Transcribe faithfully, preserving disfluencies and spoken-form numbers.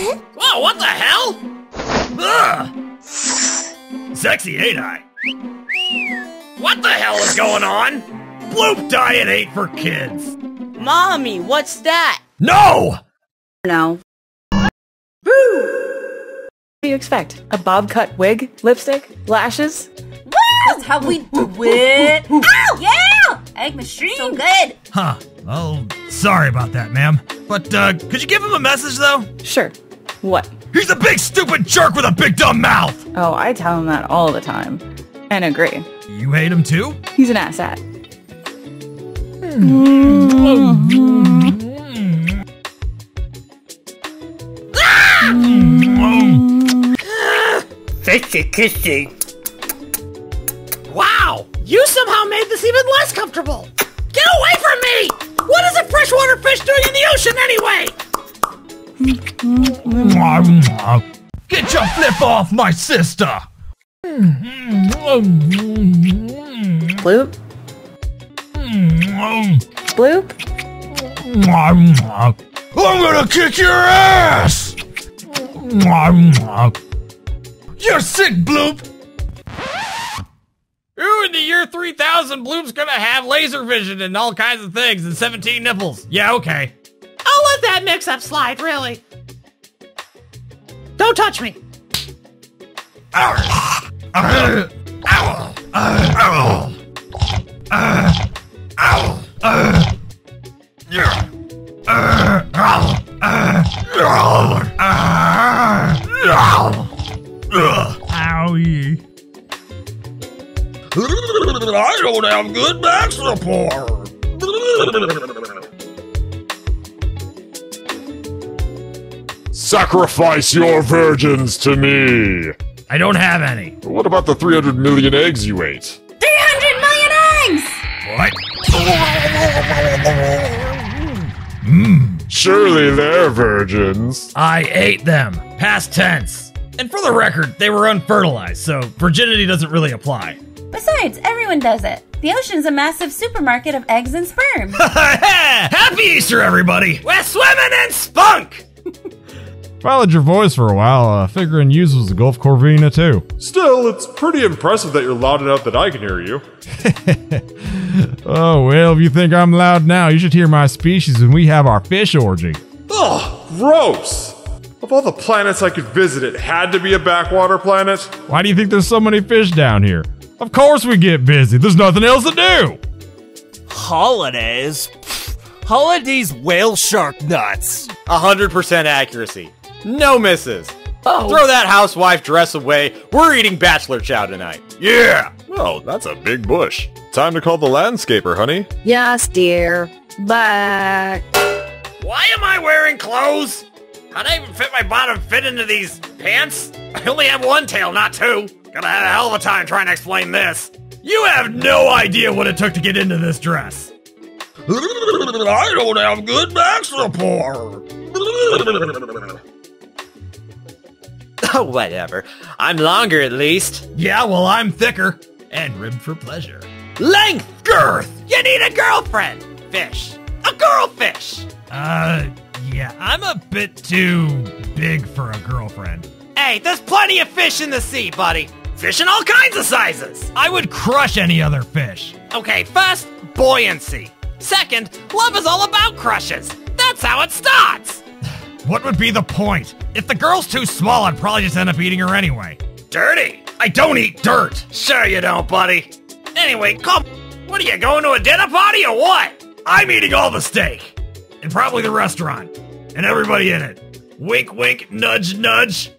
Whoa, what the hell? Ugh. Sexy, ain't I? What the hell is going on? Bloop Diet ain't for kids. Mommy, what's that? No! No. Boo! What do you expect? A bob cut wig? Lipstick? Lashes? Woo! That's how we do it. Ow! Yeah! Egg machine. So good. Huh. Oh, sorry about that, ma'am. But, uh, could you give him a message, though? Sure. What? He's a big stupid jerk with a big dumb mouth! Oh, I tell him that all the time. And agree. You hate him, too? He's an asshat. Mm. Fishy kissy. Wow! You somehow made this even less comfortable! Get away from me! What is a freshwater fish doing in the ocean anyway? Get your flip off my sister! Bloop? Bloop? I'm gonna kick your ass! You're sick, Bloop! Ooh, in the year three thousand, Bloop's gonna have laser vision and all kinds of things and seventeen nipples. Yeah, okay. I'll let that mix-up slide, really. Don't touch me. Ow. Ow. Ow. Ow. Ow. Ow. Ow. Yeah. Uh, ow. Uh, ow. Ow. Ow. Owie. I don't have good back support. Sacrifice your virgins to me. I don't have any. What about the three hundred million eggs you ate? three hundred million eggs! What? Mm. Surely they're virgins. I ate them. Past tense. And for the record, they were unfertilized, so virginity doesn't really apply. Besides, everyone does it. The ocean's a massive supermarket of eggs and sperm. Happy Easter, everybody! We're swimming in spunk! Followed your voice for a while, uh, figuring yours was the Gulf Corvina, too. Still, it's pretty impressive that you're loud enough that I can hear you. Oh, well, if you think I'm loud now, you should hear my species when we have our fish orgy. Ugh, gross! Of all the planets I could visit, it had to be a backwater planet. Why do you think there's so many fish down here? Of course we get busy. There's nothing else to do. Holidays? Pfft. Holidays whale shark nuts. one hundred percent accuracy. No misses. Oh. Throw that housewife dress away. We're eating bachelor chow tonight. Yeah. Well, that's a big bush. Time to call the landscaper, honey. Yes, dear. Bye. Why am I wearing clothes? How'd I even fit my bottom fit into these pants? I only have one tail, not two. Gonna have a hell of a time trying to explain this. You have no idea what it took to get into this dress. I don't have good back support. Oh, whatever. I'm longer at least. Yeah, well, I'm thicker. And ribbed for pleasure. Length! Girth! You need a girlfriend! Fish. A girlfish! Uh, yeah, I'm a bit too big for a girlfriend. Hey, there's plenty of fish in the sea, buddy. Fish in all kinds of sizes! I would crush any other fish. Okay, first, buoyancy. Second, love is all about crushes. That's how it starts! What would be the point? If the girl's too small, I'd probably just end up eating her anyway. Dirty! I don't eat dirt! Sure you don't, buddy. Anyway, come. What are you, going to a dinner party or what? I'm eating all the steak. And probably the restaurant. And everybody in it. Wink, wink, nudge, nudge.